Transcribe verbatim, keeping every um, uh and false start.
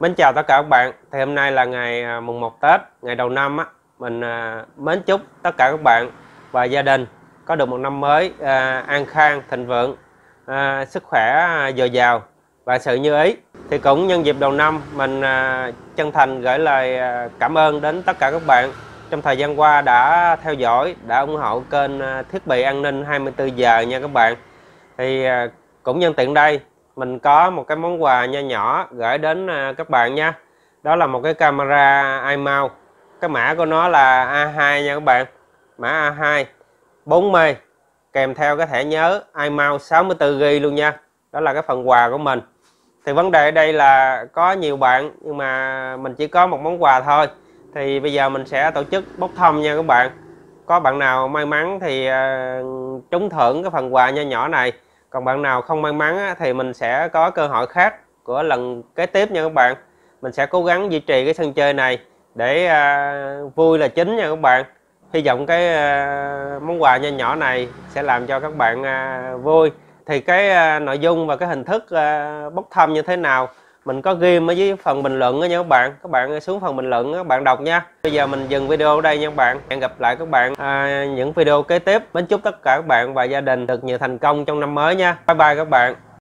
Mến chào tất cả các bạn. Thì hôm nay là ngày mùng một Tết, ngày đầu năm á, mình mến chúc tất cả các bạn và gia đình có được một năm mới an khang, thịnh vượng, sức khỏe dồi dào và sự như ý. Thì cũng nhân dịp đầu năm, mình chân thành gửi lời cảm ơn đến tất cả các bạn trong thời gian qua đã theo dõi, đã ủng hộ kênh Thiết Bị An Ninh hai mươi tư giờ nha các bạn. Thì cũng nhân tiện đây, mình có một cái món quà nho nhỏ gửi đến các bạn nha. Đó là một cái camera Imou. Cái mã của nó là A hai nha các bạn. Mã A hai bốn mê, kèm theo cái thẻ nhớ Imou sáu mươi tư gi-ga-bai luôn nha. Đó là cái phần quà của mình. Thì vấn đề ở đây là có nhiều bạn, nhưng mà mình chỉ có một món quà thôi. Thì bây giờ mình sẽ tổ chức bốc thăm nha các bạn. Có bạn nào may mắn thì trúng thưởng cái phần quà nho nhỏ này. Còn bạn nào không may mắn thì mình sẽ có cơ hội khác của lần kế tiếp nha các bạn. Mình sẽ cố gắng duy trì cái sân chơi này để vui là chính nha các bạn. Hy vọng cái món quà nho nhỏ này sẽ làm cho các bạn vui. Thì cái nội dung và cái hình thức bốc thăm như thế nào mình có ghi ở dưới phần bình luận đó nha các bạn. Các bạn xuống phần bình luận các bạn đọc nha. Bây giờ mình dừng video ở đây nha các bạn. Hẹn gặp lại các bạn à, những video kế tiếp. Mến chúc tất cả các bạn và gia đình được nhiều thành công trong năm mới nha. Bye bye các bạn.